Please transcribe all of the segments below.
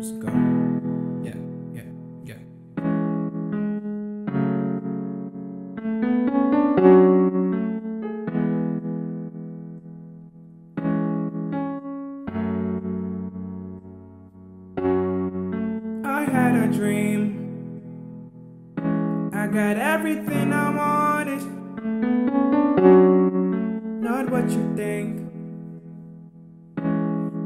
Let's go. I had a dream. I got everything I wanted. Not what you think.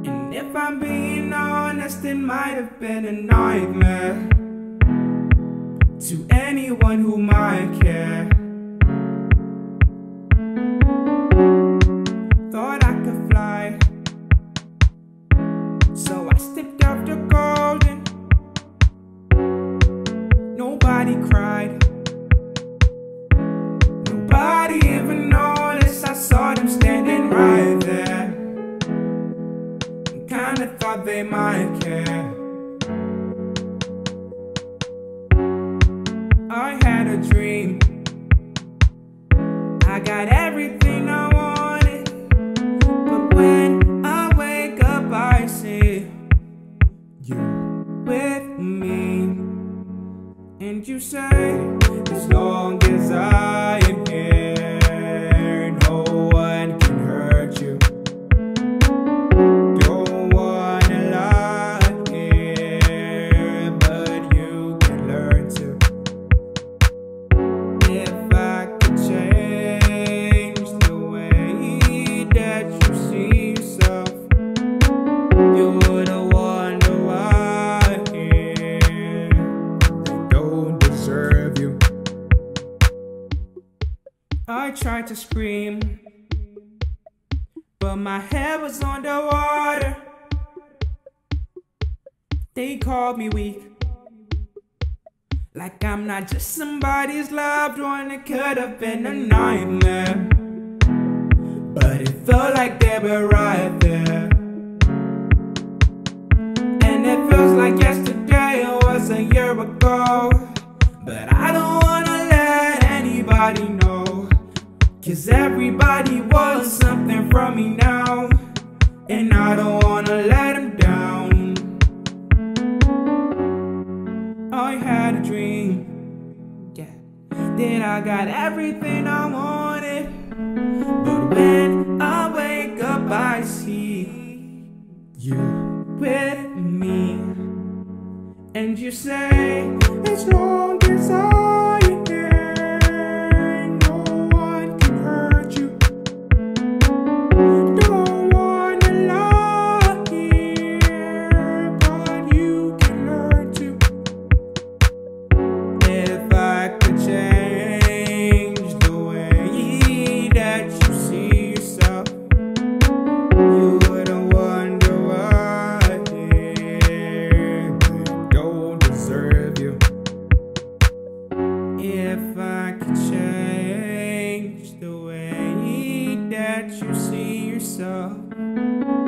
And if I'm being honest, it might have been a nightmare to anyone who might care. Thought I could fly, so I stepped off the golden. Nobody cried, nobody even noticed. I saw them standing right there. Kinda thought they might care. I had a dream. I got everything I wanted. But when I wake up, I see you with me. And you say, as long as I am here, no one can hurt you. I tried to scream, but my head was underwater. They called me weak, like I'm not just somebody's loved one. It could have been a nightmare, but it felt like they were right there. And it feels like yesterday it was a year ago, but I don't wanna let anybody know, 'cause everybody wants something from me now, and I don't wanna let them down. I had a dream, yeah, that I got everything I wanted. But when I wake up, I see you with me. And you say, as long as I am here, if I could change the way that you see yourself.